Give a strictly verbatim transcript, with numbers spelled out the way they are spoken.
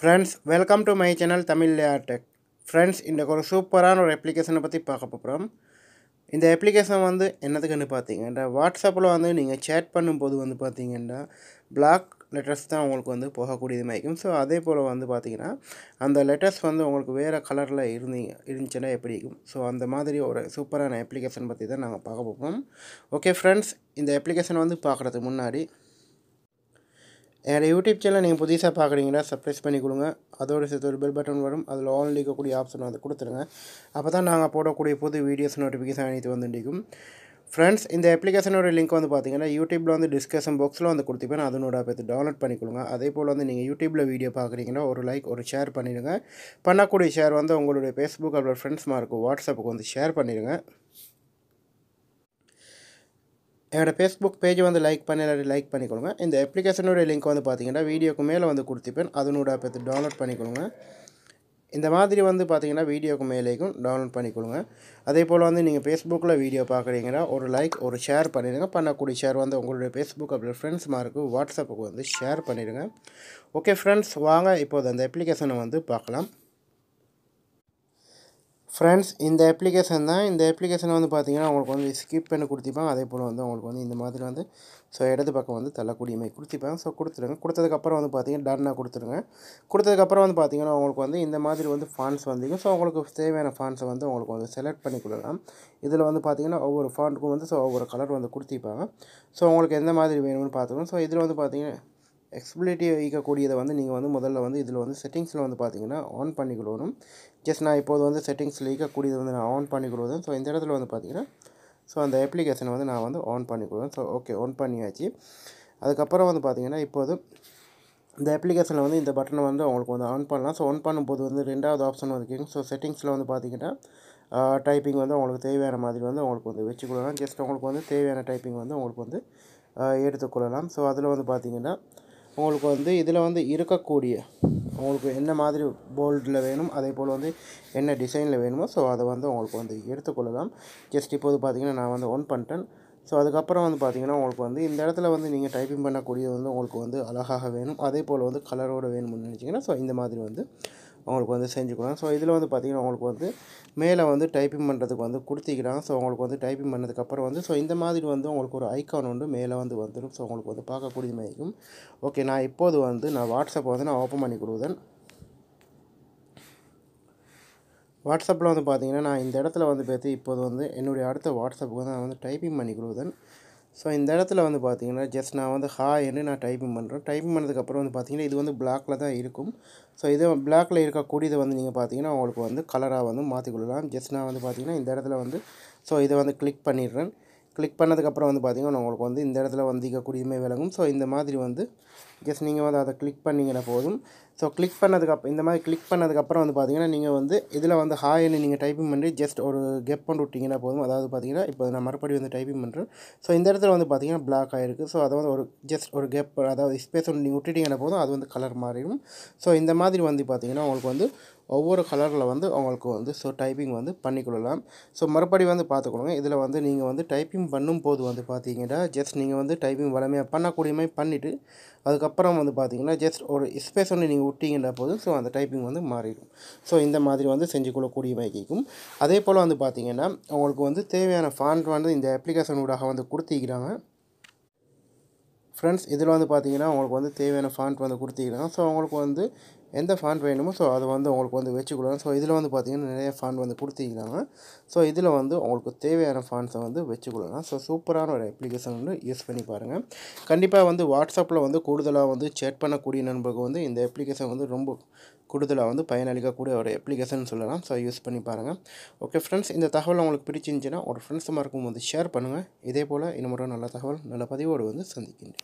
Friends, welcome to my channel Tamil Layer Tech. Friends, இந்த ஒரு சூப்பரான ஒரு application பத்தி பார்க்க போறோம். இந்த application வந்து என்னதுன்னு பாத்தீங்கன்னா WhatsAppல வந்து நீங்க chat பண்ணும்போது வந்து பாத்தீங்கன்னா block letters தான் உங்களுக்கு வந்து போக கூடியதுமே இருக்கும். சோ அதே போல வந்து பாத்தீங்கன்னா அந்த letters வந்து உங்களுக்கு வேற கலர்ல இருந்தீங்க இருந்துச்சனா எப்படி இருக்கும். சோ அந்த மாதிரி ஒரு சூப்பரான application பத்தி தான் நாங்க பார்க்க போறோம். Okay friends, இந்த application வந்து பார்க்கிறதுக்கு முன்னாடி And YouTube channel name Pudisa Pakarina, suppress Penikulunga, other set bell button worm, other only go to the option of the Kurutanga. Apatana Poda Kuri put the videos notification on the Digum. Friends, in the application or link on the Pathana, YouTube on the discussion box on the Kurtipan, other noda with the download Panikulunga, other poll on the YouTube video Pakarina, or like or share Paniranga, Panakuri share on the Unguru Facebook or friends Marco, WhatsApp on the share Paniranga. And Facebook page on the like panel like panicolonga. In the application or link on the Pathina, video mail on the Kurtipan, other noda with the download panicolonga. In the Madri on the Pathina, video mail icon, download panicolonga. Adapol on the Facebook video packaging or like or share paniranga. Panakudi share on the Facebook of your friends, Marco, WhatsApp on the share paniranga. Okay, friends, Wanga Ipodan, the application on the Pakalam. Friends, in the application, in the application on the Pathina, skip and Kurtipa, they pull on the old in the mother on the so added the Paka on the Talakudi make Kurtipa, so Kurtran, Kurta the Kappa on the Pathina, Dana Kurtranga, Kurta the Kappa on the Pathina, Olcondi, in the mother on the fonts on the so all of save and a fonts on the Olcon, select paniculam, either on the Pathina over font on so over color on the Kurtipa, so all can the mother on Pathon, so either on the Pathina. Explainability ஈக்க கூடியது வந்து நீங்க வந்து முதல்ல வந்து இதுல வந்து செட்டிங்ஸ்ல வந்து பாத்தீங்கன்னா ஆன் பண்ணிக்கணும் just நான் இப்போ வந்து செட்டிங்ஸ்ல ஈக்க கூடியது வந்து நான் ஆன் பண்ணிக்குறேன் சோ இந்த இடத்துல வந்து பாத்தீங்கன்னா சோ அந்த அப்ளிகேஷன் வந்து நான் வந்து ஆன் பண்ணிக்குறேன் சோ ஓகே ஆன் பண்ணியாச்சு அதுக்கு அப்புறம் வந்து பாத்தீங்கன்னா இப்போ இந்த அப்ளிகேஷன்ல வந்து இந்த பட்டனை வந்து உங்களுக்கு வந்து ஆன் பண்ணலாம் சோ ஆன் பண்ணும்போது வந்து இரண்டாவது ஆப்ஷன் வந்து கேக்கும் சோ செட்டிங்ஸ்ல வந்து பாத்தீங்கன்னா டைப்பிங் வந்து உங்களுக்கு தேவையான மாதிரி வந்து உங்களுக்கு வந்து வெச்சுக்கலாம் just உங்களுக்கு வந்து தேவையான டைப்பிங் வந்து உங்களுக்கு வந்து எடுத்துக்கலாம் சோ அதுல வந்து பாத்தீங்கன்னா உங்களுக்கு வந்து இதுல வந்து இருக்க கூடிய உங்களுக்கு என்ன மாதிரி போல்ட்ல வேணும் அதே போல வந்து என்ன டிசைன்ல வேணுமோ சோ அத வந்து உங்களுக்கு வந்து எடுத்து கொள்ளலாம் just இப்போது பாத்தீங்கன்னா நான் வந்து ஆன் பண்ணிட்டேன் சோ அதுக்கு அப்புறம் வந்து பாத்தீங்கன்னா உங்களுக்கு வந்து இந்த இடத்துல வந்து நீங்க டைப்பிங் பண்ண கூடிய வந்து உங்களுக்கு வந்து அழகாக வேணும் அதே போல வந்து கலரோட வேணும்னு நினைச்சீங்கன்னா சோ இந்த மாதிரி வந்து உங்களுக்கு வந்து செஞ்சுக்கலாம் சோ இதுல வந்து பாத்தீங்கன்னா உங்களுக்கு வந்து மேல வந்து டைப்பிங் பண்றதுக்கு வந்து கொடுத்திக்கிறாங்க சோ உங்களுக்கு வந்து டைப்பிங் பண்ணதுக்கு அப்புறம் வந்து சோ இந்த மாதிரி வந்து உங்களுக்கு ஒரு ஐகான் வந்து மேல வந்து வந்துரும் சோ உங்களுக்கு வந்து பார்க்க கூடிய மாதிரி இருக்கும் ஓகே நான் இப்போது வந்து நான் WhatsApp வந்து நான் ஓபன் பண்ணி குடுறேன் WhatsAppல வந்து பாத்தீங்கன்னா நான் இந்த இடத்துல வந்து பேசி இப்போது வந்து என்னோட அடுத்த WhatsAppக்கு நான் வந்து டைப்பிங் பண்ணி குடுறேன் So, in that level, வந்து பாத்தீங்கன்னா just now வந்து hi ன்னு நான் டைப்பிங் பண்றேன் டைப்பிங் பண்ணதுக்கு அப்புறம் வந்து பாத்தீங்கன்னா இது வந்து blackல தான் இருக்கும் சோ இது blackல இருக்க கூடியது வந்து நீங்க பாத்தீங்கன்னா உங்களுக்கு வந்து கலரா வந்து மாத்தி கொள்ளலாம் just now வந்து பாத்தீங்கன்னா இந்த இடத்துல வந்து சோ இத வந்து click பண்ணிடுறேன் click பண்ணதுக்கு அப்புறம் வந்து பாத்தீங்கன்னா உங்களுக்கு வந்து இந்த இடத்துல வந்து இருக்க கூடியமே விளங்கும் சோ இந்த மாதிரி வந்து just நீங்க வந்து அத click பண்ணீங்கனா போதும் சோ click பண்ணதுக்கு அப்புறம் இந்த மாதிரி click பண்ணதுக்கு அப்புறம் வந்து பாத்தீங்கன்னா நீங்க வந்து இதல வந்து hi ன்னு நீங்க டைப்பிங் பண்ணி just ஒரு கேப் பண்ணி விட்டீங்கனா போதும் அதாவது பாத்தீங்கன்னா இப்போ நான் மறுபடியும் வந்து டைப்பிங் பண்றேன் சோ இந்த இடத்துல வந்து பாத்தீங்கன்னா black ஆயிருக்கு சோ அத வந்து ஒரு just ஒரு கேப் அதாவது ஸ்பேஸ் ஒன்னு நீங்க விட்டுட்டீங்கனா போதும் அது வந்து கலர் மாறிடும் சோ இந்த மாதிரி வந்து பாத்தீங்கன்னா உங்களுக்கு வந்து ஒவ்வொரு கலர்ல வந்து உங்களுக்கு வந்து சோ டைப்பிங் வந்து பண்ணிக்கலாம் சோ மறுபடியும் வந்து பாத்துக்கோங்க இதல வந்து நீங்க வந்து டைப்பிங் பண்ணும்போது வந்து பாத்தீங்கன்னா just நீங்க வந்து டைப்பிங் வளமே பண்ண கூடியமே பண்ணிட்டு அதுக்கு அப்புறம் வந்து பாத்தீங்கன்னா just ஒரு ஸ்பேஸ் ஒன்னு நீங்க விட்டீங்கனா போதும் சோ அந்த டைப்பிங் வந்து மாறிடும் சோ இந்த மாதிரி வந்து செஞ்சு கொள்ள கூடிய வைக்கும் அதே போல வந்து பாத்தீங்கன்னா உங்களுக்கு வந்து தேவையான font வந்து இந்த application ஊடாக வந்து கொடுத்திக்கிறாங்க friends இதல வந்து பாத்தீங்கன்னா உங்களுக்கு வந்து தேவையான font வந்து கொடுத்திக்கிறாங்க சோ உங்களுக்கு வந்து And the font Venum, so other one the old one the Vichulan, so either on the Pathina font on the Kurtigana, so either on the old Kuteve and a font on the Vichulana, so super on our application use Penny Paranga. Kandipa on the WhatsApp on the Kudala on the chat Panakudi and Bagondi in the application on the Rumbo Kudala on the Pianalica Kuda or application Solana, so use Penny Paranga. Okay, friends in the Tahola Pitch in Jena or friends the Markum on the share Pananga, Idepola in Moran Alatahol, Nalapadi or on the Sandikin.